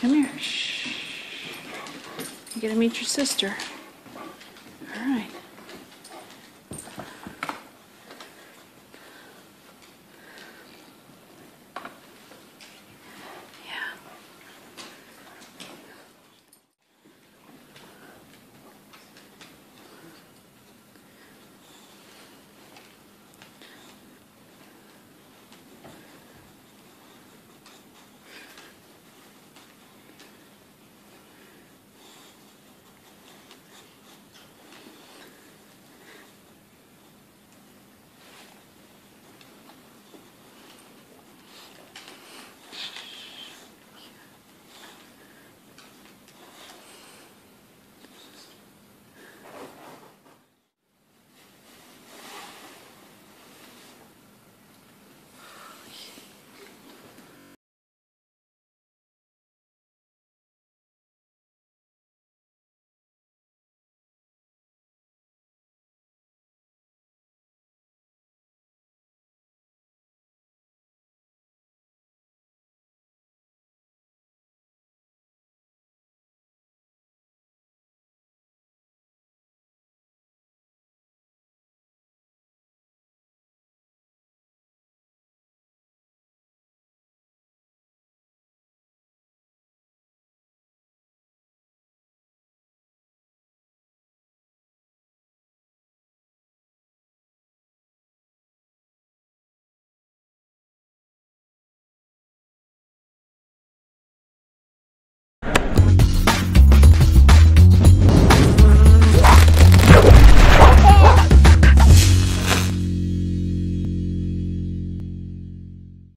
Come here. Shh. You gotta meet your sister. All right.